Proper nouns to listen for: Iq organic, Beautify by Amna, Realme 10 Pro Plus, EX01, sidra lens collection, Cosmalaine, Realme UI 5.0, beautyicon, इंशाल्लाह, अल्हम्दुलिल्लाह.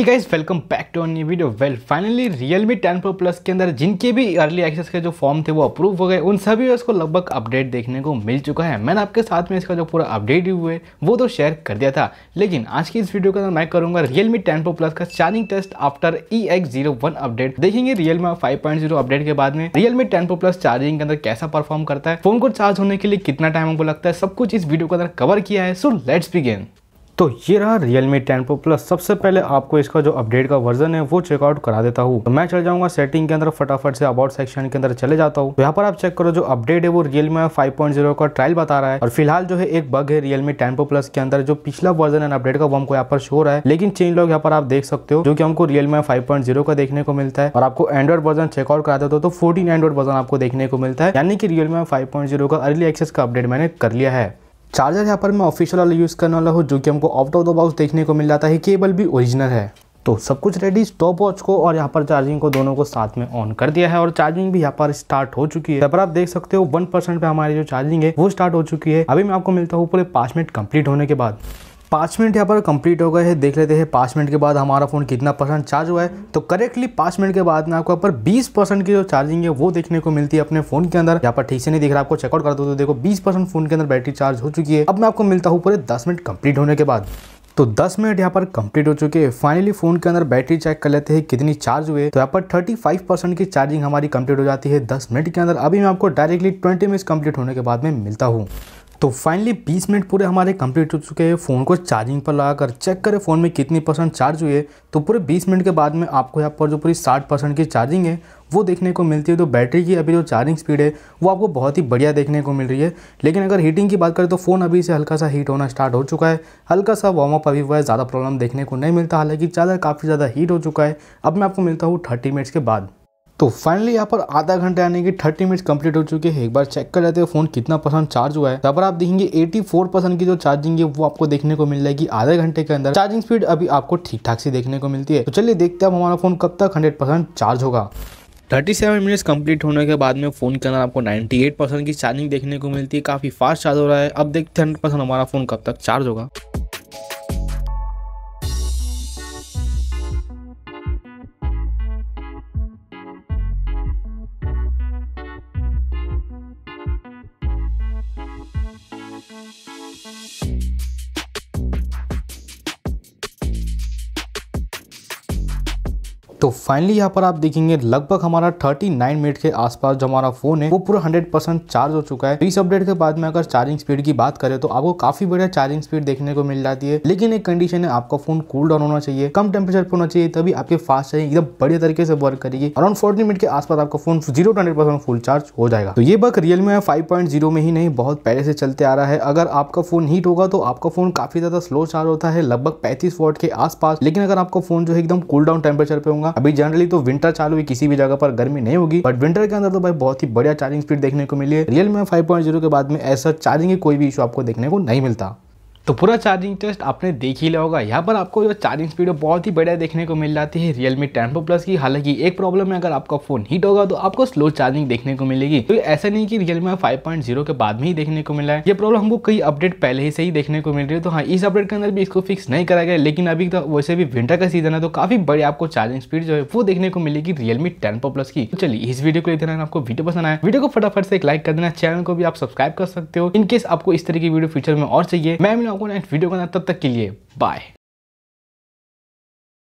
ठीक है, welcome back to new video. Well finally Realme 10 Pro Plus के अंदर जिनके भी अर्ली एक्सेस के जो फॉर्म थे वो अप्रूव हो गए, उन सभी यूजर्स को लगभग अपडेट देखने को मिल चुका है। मैंने आपके साथ में इसका जो पूरा अपडेट हुआ है वो तो शेयर कर दिया था, लेकिन आज की इस वीडियो के अंदर मैं करूंगा Realme 10 Pro Plus का charging test after EX01 update. देखेंगे Realme 5.0 अपडेट के बाद में Realme 10 Pro Plus चार्जिंग के अंदर कैसा परफॉर्म करता है, फोन को चार्ज होने के लिए कितना टाइम हमको लगता है, सब कुछ इस वीडियो के अंदर कवर किया है। So let's begin. तो ये रहा Realme 10 Pro Plus। सबसे पहले आपको इसका जो अपडेट का वर्जन है वो चेकआउट करा देता हूँ। तो मैं चल जाऊंगा सेटिंग के अंदर, फटाफट से अबाउट सेक्शन के अंदर चले जाता हूँ। तो यहाँ पर आप चेक करो, जो अपडेट है वो Realme 5.0 का ट्रायल बता रहा है। और फिलहाल जो है एक बग है Realme 10 Pro Plus के अंदर, जो पिछला वर्जन है अपडेट का वो हमको यहाँ पर शो रहा है, लेकिन चेंज लॉग यहाँ पर आप देख सकते हो जो कि हमको Realme 5.0 का देखने को मिलता है। और आपको एंड्रॉइड वर्जन चेकआउट करा देता हो तो 14 एंड्रॉइड वर्जन आपको देखने को मिलता है, यानी कि Realme 5.0 का अर्ली एक्सेस का अपडेट मैंने कर लिया है। चार्जर यहाँ पर मैं ऑफिशियल वाला यूज़ करने वाला हूँ, जो कि हमको आउट ऑफ द बॉक्स देखने को मिल जाता है। केबल भी ओरिजिनल है। तो सब कुछ रेडी, स्टॉप वॉच को और यहाँ पर चार्जिंग को दोनों को साथ में ऑन कर दिया है और चार्जिंग भी यहाँ पर स्टार्ट हो चुकी है। यहाँ पर आप देख सकते हो 1% पे हमारी जो चार्जिंग है वो स्टार्ट हो चुकी है। अभी मैं आपको मिलता हूँ पूरे 5 मिनट कंप्लीट होने के बाद। 5 मिनट यहाँ पर कंप्लीट हो गए हैं। देख लेते हैं 5 मिनट के बाद हमारा फ़ोन कितना परसेंट चार्ज हुआ है। तो करेक्टली 5 मिनट के बाद में आपको यहाँ पर 20% की जो चार्जिंग है वो देखने को मिलती है अपने फ़ोन के अंदर। यहाँ पर ठीक से नहीं दिख रहा, आपको चेकआउट कर दो तो देखो 20% फ़ोन के अंदर बैटरी चार्ज हो चुकी है। अब मैं आपको मिलता हूँ पूरे 10 मिनट कंप्लीट होने के बाद। तो 10 मिनट यहाँ पर कंप्लीट हो चुके हैं। फाइनली फ़ोन के अंदर बैटरी चेक कर लेते हैं कितनी चार्ज हुए। तो यहाँ पर 35% की चार्जिंग हमारी कंप्लीट हो जाती है 10 मिनट के अंदर। अभी मैं आपको डायरेक्टली 20 मिनट कंप्लीट होने के बाद में मिलता हूँ। तो फाइनली 20 मिनट पूरे हमारे कंप्लीट हो चुके हैं। फ़ोन को चार्जिंग पर लगाकर चेक करें फ़ोन में कितनी परसेंट चार्ज हुए। तो पूरे 20 मिनट के बाद में आपको यहाँ पर जो पूरी 60% की चार्जिंग है वो देखने को मिलती है। तो बैटरी की अभी जो चार्जिंग स्पीड है वो आपको बहुत ही बढ़िया देखने को मिल रही है। लेकिन अगर हीटिंग की बात करें तो फ़ोन अभी से हल्का सा हीट होना स्टार्ट हो चुका है, हल्का सा वार्म अप अभी हुआ है, ज़्यादा प्रॉब्लम देखने को नहीं मिलता। हालाँकि चार्जर काफ़ी ज़्यादा हीट हो चुका है। अब मैं आपको मिलता हूँ 30 मिनट्स के बाद। तो फाइनली यहाँ पर आधा घंटा यानी कि 30 मिनट्स कंप्लीट हो चुके हैं। एक बार चेक कर लेते हैं फ़ोन कितना परसेंट चार्ज हुआ है। यहाँ पर आप देखेंगे 84% की जो चार्जिंग है वो आपको देखने को मिल जाएगी आधे घंटे के अंदर। चार्जिंग स्पीड अभी आपको ठीक ठाक से देखने को मिलती है। तो चलिए देखते हैं अब हमारा फ़ोन कब तक 100% चार्ज होगा। 37 मिनट्स कंप्लीट होने के बाद में फ़ोन के अंदर आपको 98% की चार्जिंग देखने को मिलती है। काफ़ी फास्ट चार्ज हो रहा है। अब देखते हैं 100% हमारा फ़ोन कब तक चार्ज होगा। तो फाइनली यहाँ पर आप देखेंगे लगभग हमारा 39 मिनट के आसपास जो हमारा फ़ोन है वो पूरा 100% चार्ज हो चुका है। इस अपडेट के बाद में अगर चार्जिंग स्पीड की बात करें तो आपको काफ़ी बढ़िया चार्जिंग स्पीड देखने को मिल जाती है। लेकिन एक कंडीशन है, आपका फ़ोन कूल डाउन होना चाहिए, कम टेम्परेचर पर होना चाहिए, तभी आपके फास्ट चार्जिंग एकदम बढ़िया तरीके से वर्क करेगी। अराउंड 40 मिनट के आसपास आपका फ़ोन 0 से 100% फुल चार्ज हो जाएगा। तो ये बग Realme 5.0 में ही नहीं, बहुत पहले से चलते आ रहा है। अगर आपका फ़ोन हीट होगा तो आपका फ़ोन काफ़ी ज़्यादा स्लो चार्ज होता है, लगभग 35 वाट के आसपास। लेकिन अगर आपका फ़ोन जो है एकदम कूल डाउन टेम्परेचर पर होगा, अभी जनरली तो विंटर चालू है, किसी भी जगह पर गर्मी नहीं होगी, बट विंटर के अंदर तो भाई बहुत ही बढ़िया चार्जिंग स्पीड देखने को मिली है। Realme 5.0 के बाद में ऐसा चार्जिंग कोई भी इशू आपको देखने को नहीं मिलता। तो पूरा चार्जिंग टेस्ट आपने देख ही लिया होगा। यहाँ पर आपको जो चार्जिंग स्पीड बहुत ही बढ़िया देखने को मिल जाती है Realme 10 Pro Plus की। हालांकि एक प्रॉब्लम है, अगर आपका फ़ोन हीट होगा तो आपको स्लो चार्जिंग देखने को मिलेगी। तो ऐसा नहीं कि Realme 5.0 के बाद में ही देखने को मिला है, ये प्रॉब्लम हमको कई अपडेट पहले ही से ही देखने को मिल रही है। तो हाँ, इस अपडेट के अंदर भी इसको फिक्स नहीं करा गया। लेकिन अभी तो वैसे भी विंटर का सीजन है, तो काफ़ी बड़ी आपको चार्जिंग स्पीड जो है वो देखने को मिलेगी Realme 10 Pro Plus की। तो चलिए इस वीडियो को लेते हैं। आपको वीडियो पसंद आया, वीडियो को फटाफट से एक लाइक कर देना, चैनल को भी आप सब्सक्राइब कर सकते हो। इनकेस आपको इस तरह की वीडियो फ्यूचर में और चाहिए। मैं आपको नेक्स्ट वीडियो बनाता, तब तक के लिए बाय।